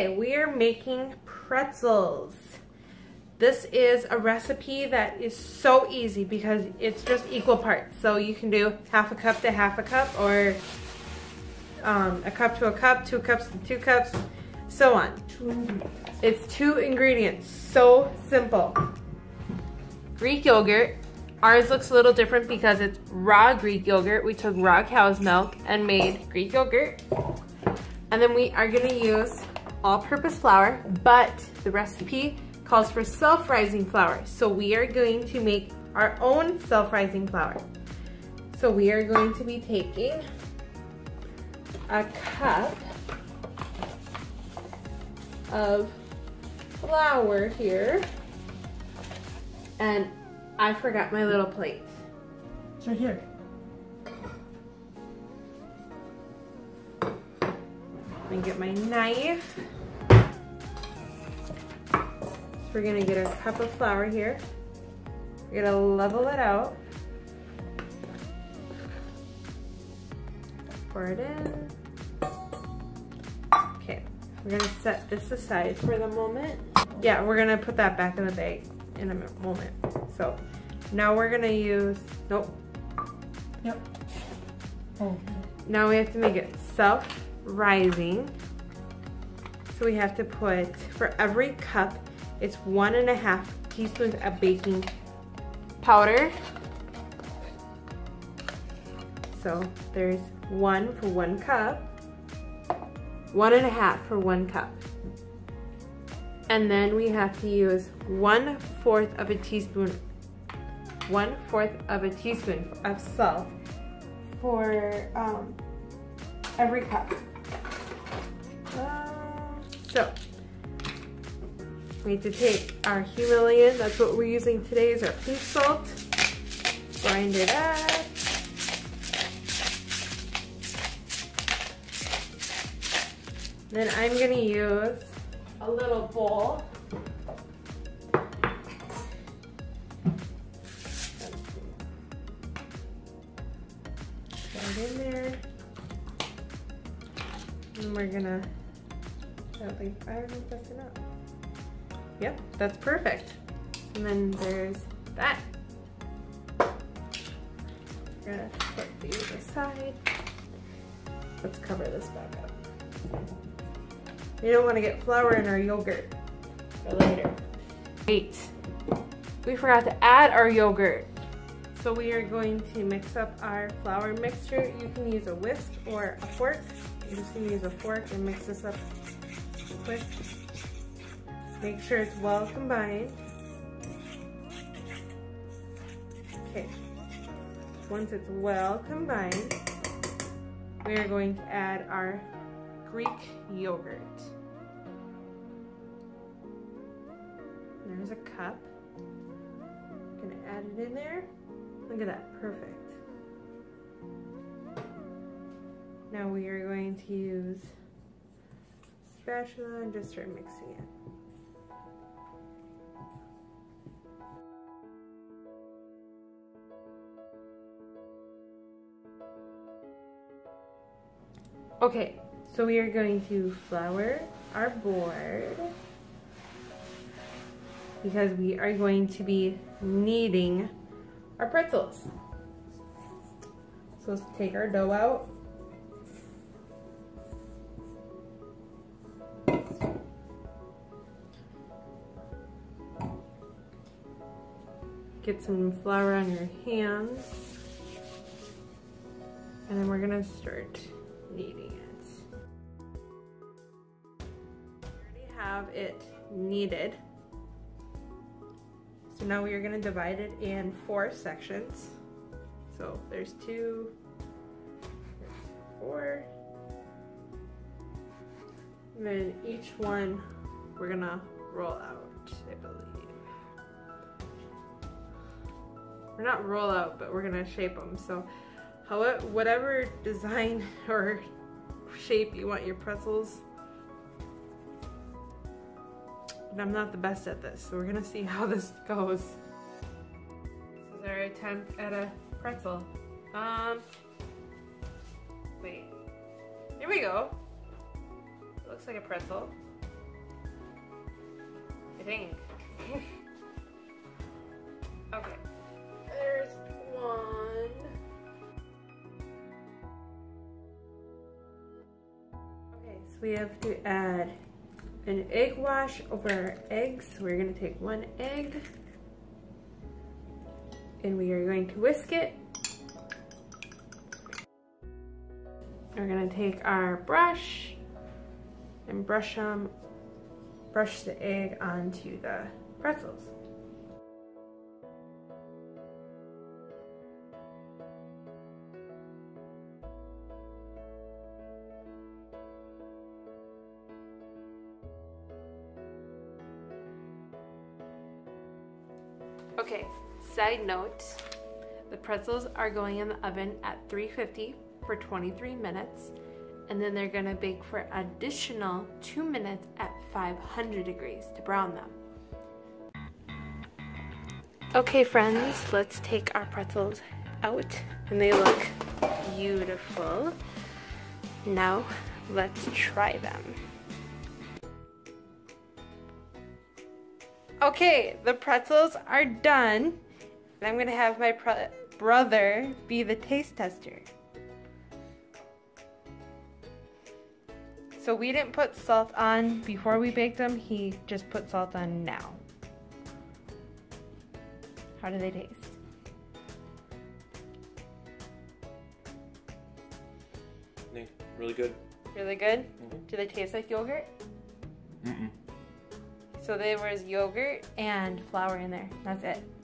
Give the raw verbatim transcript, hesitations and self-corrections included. Today we are making pretzels. This is a recipe that is so easy because it's just equal parts. So you can do half a cup to half a cup, or um, a cup to a cup, two cups to two cups, so on. It's two ingredients, so simple. Greek yogurt. Ours looks a little different because it's raw Greek yogurt. We took raw cow's milk and made Greek yogurt. And then we are gonna use all-purpose flour, but the recipe calls for self-rising flour. So we are going to make our own self-rising flour. So we are going to be taking a cup of flour here. And I forgot my little plate. It's right here. Let me get my knife. So we're gonna get a cup of flour here. We're gonna level it out. Pour it in. Okay, we're gonna set this aside for the moment. Yeah, we're gonna put that back in the bag in a moment. So now we're gonna use, nope. Yep. Oh. Now we have to make it self-rising. So we have to put, for every cup, it's one and a half teaspoons of baking powder. So there's one for one cup, one and a half for one cup. And then we have to use one fourth of a teaspoon one fourth of a teaspoon of salt for um, every cup. Uh, so we need to take our Himalayan, that's what we're using today, is our pink salt. Grind it up. Then I'm gonna use a little bowl. In there, and we're gonna, I don't think, I don't know if that's enough. Yep, that's perfect. And then there's that. We're gonna put these aside. Let's cover this back up. You don't want to get flour in our yogurt for later. Wait, we forgot to add our yogurt. So we are going to mix up our flour mixture. You can use a whisk or a fork. I'm just gonna use a fork and mix this up quick. Make sure it's well combined. Okay, once it's well combined, we are going to add our Greek yogurt. There's a cup. I'm gonna add it in there. Look at that, perfect. Now we are going to use a spatula and just start mixing it. Okay, so we are going to flour our board because we are going to be kneading our pretzels. So let's take our dough out. Get some flour on your hands. And then we're gonna start kneading it. We already have it kneaded. So now we are going to divide it in four sections. So there's two, there's four, and then each one we're going to roll out, I believe. Or not roll out, but we're going to shape them. So however, whatever design or shape you want your pretzels. And I'm not the best at this, so we're gonna see how this goes. This is our attempt at a pretzel. Um, wait, here we go. It looks like a pretzel. I think. Okay. There's one. Okay, so we have to add an egg wash over our eggs. So we're going to take one egg and we are going to whisk it. We're going to take our brush and brush them, brush the egg onto the pretzels. Okay, side note, the pretzels are going in the oven at three fifty for twenty-three minutes, and then they're gonna bake for additional two minutes at five hundred degrees to brown them. Okay friends, let's take our pretzels out, and they look beautiful. Now let's try them. Okay, the pretzels are done, and I'm gonna have my brother be the taste tester. So we didn't put salt on before we baked them, he just put salt on now. How do they taste? They're really good. Really good? Mm-hmm. Do they taste like yogurt? Mm-mm. So there was yogurt and flour in there, that's it.